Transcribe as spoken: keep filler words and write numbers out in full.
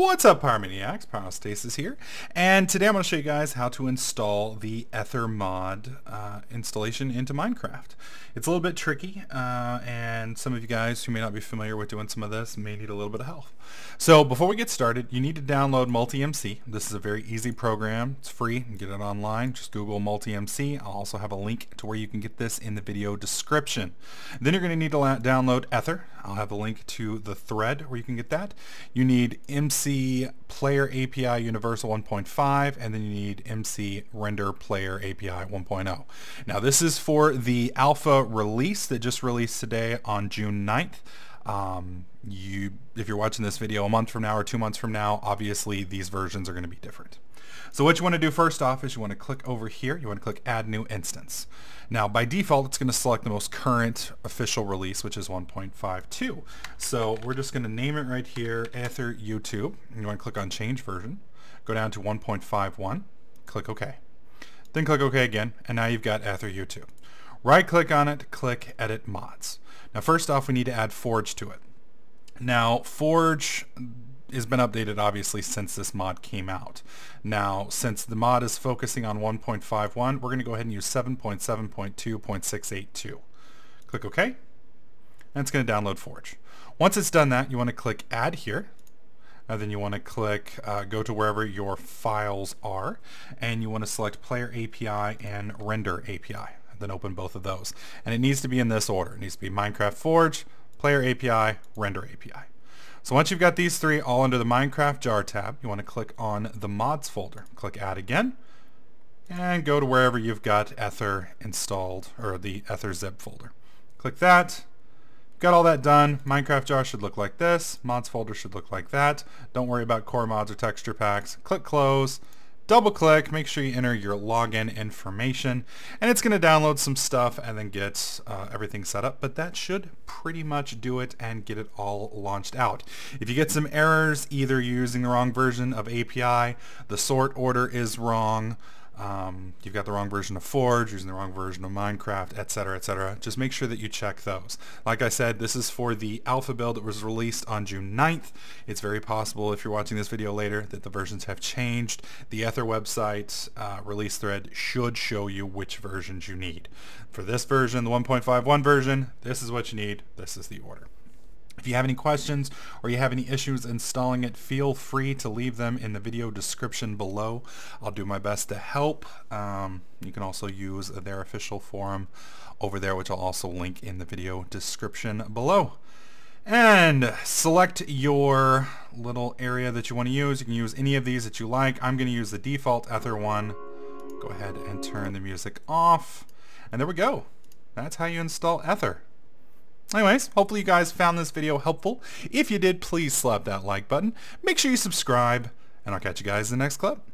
What's up, Pyromaniacs? Pyrostasis here, and today I'm going to show you guys how to install the Aether mod uh, installation into Minecraft. It's a little bit tricky, uh, and some of you guys who may not be familiar with doing some of this may need a little bit of help. So before we get started, you need to download Multi M C. This is a very easy program. It's free. You can get it online. Just Google Multi M C. I'll also have a link to where you can get this in the video description. Then you're going to need to download Aether. I'll have a link to the thread where you can get that. You need M C Player A P I Universal one point five, and then you need M C Render Player A P I one point oh. Now this is for the alpha release that just released today on June ninth. Um, you, if you're watching this video a month from now or two months from now, obviously these versions are going to be different. So what you want to do first off is you want to click over here. You want to click Add New Instance. Now by default, it's going to select the most current official release, which is one point five two. So we're just going to name it right here, Aether YouTube. And you want to click on Change Version. Go down to one point five one. Click OK. Then click OK again, and now you've got Aether YouTube. Right click on it, click Edit Mods. Now first off, we need to add Forge to it. Now Forge has been updated obviously since this mod came out. Now since the mod is focusing on one point five one, we're going to go ahead and use seven point seven point two point six eight two. Click OK, and it's going to download Forge. Once it's done that, you want to click Add here, and then you want to click uh, go to wherever your files are, and you want to select Player A P I and Render A P I. Then open both of those, and it needs to be in this order. It needs to be Minecraft Forge, Player A P I, Render A P I. So once you've got these three all under the Minecraft jar tab, you want to click on the mods folder. Click Add again, and go to wherever you've got Aether installed, or the Aether zip folder. Click that. Got all that done. Minecraft jar should look like this. Mods folder should look like that. Don't worry about core mods or texture packs. Click Close. Double click, make sure you enter your login information, and it's going to download some stuff and then get uh, everything set up, but that should pretty much do it and get it all launched out. If you get some errors, either you're using the wrong version of A P I, the sort order is wrong, um, you've got the wrong version of Forge, using the wrong version of Minecraft, etc, et cetera. Just make sure that you check those. Like I said, this is for the alpha build that was released on June ninth. It's very possible, if you're watching this video later, that the versions have changed. The Aether website uh, release thread should show you which versions you need. For this version, the one point five one version, this is what you need. This is the order. If you have any questions or you have any issues installing it, feel free to leave them in the video description below. I'll do my best to help. Um, you can also use their official forum over there, which I'll also link in the video description below. And select your little area that you want to use. You can use any of these that you like. I'm going to use the default Aether one. Go ahead and turn the music off. And there we go. That's how you install Aether. Anyways, hopefully you guys found this video helpful. If you did, please slap that like button. Make sure you subscribe, and I'll catch you guys in the next clip.